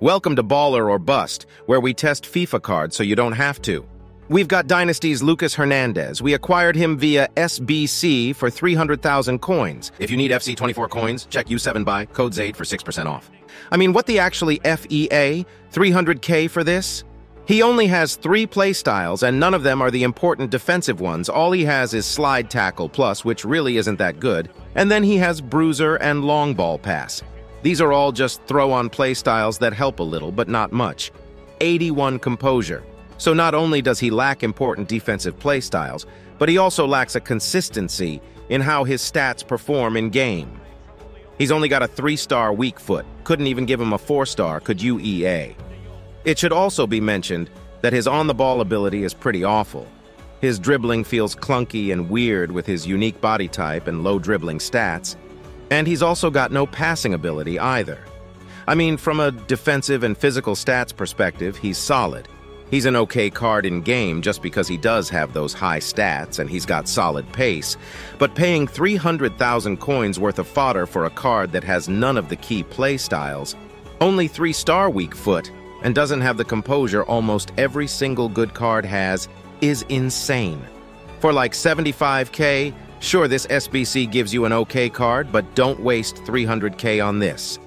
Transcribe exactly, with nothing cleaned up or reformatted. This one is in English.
Welcome to Baller or Bust, where we test FIFA cards so you don't have to. We've got Dynasty's Lucas Hernandez. We acquired him via S B C for three hundred thousand coins. If you need F C twenty-four coins, check U seven buy, CodeZade for six percent off. I mean, what the actually F E A? three hundred K for this? He only has three playstyles, and none of them are the important defensive ones. All he has is slide tackle plus, which really isn't that good. And then he has bruiser and long ball pass. These are all just throw-on playstyles that help a little, but not much. eighty-one composure. So not only does he lack important defensive playstyles, but he also lacks a consistency in how his stats perform in-game. He's only got a three-star weak foot. Couldn't even give him a four-star, could you, E A? It should also be mentioned that his on-the-ball ability is pretty awful. His dribbling feels clunky and weird with his unique body type and low dribbling stats. And he's also got no passing ability either. I mean, from a defensive and physical stats perspective, he's solid. He's an okay card in-game just because he does have those high stats and he's got solid pace. But paying three hundred thousand coins worth of fodder for a card that has none of the key play styles, only three-star weak foot, and doesn't have the composure almost every single good card has, is insane. For like seventy-five K, sure, this S B C gives you an okay card, but don't waste three hundred K on this.